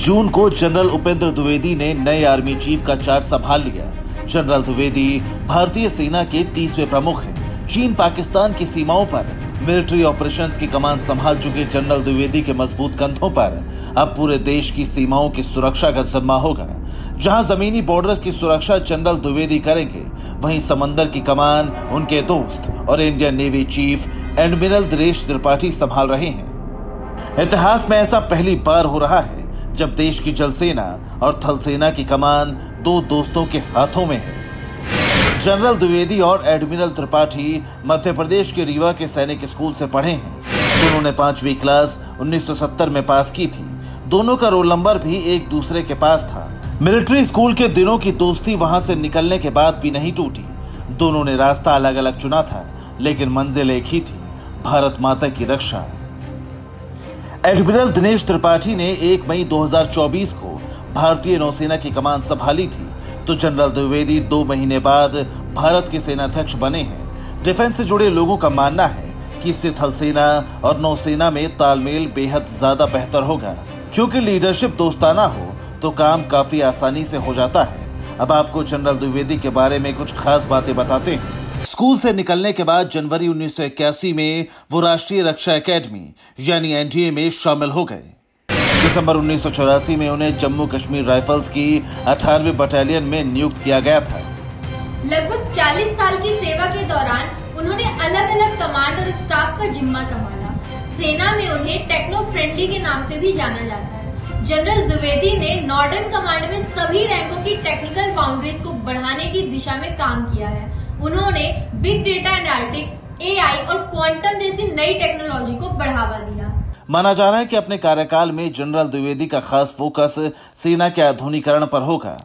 19 जून को जनरल उपेंद्र द्विवेदी ने नए आर्मी चीफ का चार्ज संभाल लिया। जनरल द्विवेदी भारतीय सेना के 30वें प्रमुख हैं। चीन पाकिस्तान की सीमाओं पर मिलिट्री ऑपरेशंस की कमान संभाल चुके जनरल द्विवेदी के मजबूत कंधों पर अब पूरे देश की सीमाओं की सुरक्षा का जिम्मा होगा। जहां जमीनी बॉर्डर्स की सुरक्षा जनरल द्विवेदी करेंगे, वहीं समंदर की कमान उनके दोस्त और Indian navy chief admiral Dinesh Tripathi संभाल रहे हैं। इतिहास में ऐसा पहली बार हो रहा है जब देश की जल सेना और थल सेना की कमान दो दोस्तों के हाथों में है। जनरल द्विवेदी और एडमिरल त्रिपाठी मध्य प्रदेश के रीवा के सैनिक स्कूल से पढ़े हैं। दोनों ने 5वीं क्लास 1970 में पास की थी। दोनों का रोल नंबर भी एक दूसरे के पास था। मिलिट्री स्कूल के दिनों की दोस्ती वहां से निकलने के बाद भी नहीं टूटी। दोनों ने रास्ता अलग अलग चुना था, लेकिन मंजिल एक ही थी, भारत माता की रक्षा। एडमिरल दिनेश त्रिपाठी ने 1 मई 2024 को भारतीय नौसेना की कमान संभाली थी, तो जनरल द्विवेदी 2 महीने बाद भारत के सेनाध्यक्ष बने हैं। डिफेंस से जुड़े लोगों का मानना है कि इससे थल सेना और नौसेना में तालमेल बेहद ज्यादा बेहतर होगा, क्योंकि लीडरशिप दोस्ताना हो तो काम काफी आसानी से हो जाता है। अब आपको जनरल द्विवेदी के बारे में कुछ खास बातें बताते हैं। स्कूल से निकलने के बाद जनवरी 1981 में वो राष्ट्रीय रक्षा एकेडमी यानी एनडीए में शामिल हो गए। दिसंबर 1984 में उन्हें जम्मू कश्मीर राइफल्स की 18वीं बटालियन में नियुक्त किया गया था। लगभग 40 साल की सेवा के दौरान उन्होंने अलग अलग कमांड और स्टाफ का जिम्मा संभाला। सेना में उन्हें टेक्नो फ्रेंडली के नाम से भी जाना जाता है। जनरल द्विवेदी ने नॉर्डर्न कमांड में सभी रैंकों की टेक्निकल बाउंड्रीज को बढ़ाने की दिशा में काम किया है। उन्होंने बिग डेटा एनालिटिक्स, एआई और क्वांटम जैसी नई टेक्नोलॉजी को बढ़ावा दिया। माना जा रहा है कि अपने कार्यकाल में जनरल द्विवेदी का खास फोकस सेना के आधुनिकीकरण पर होगा।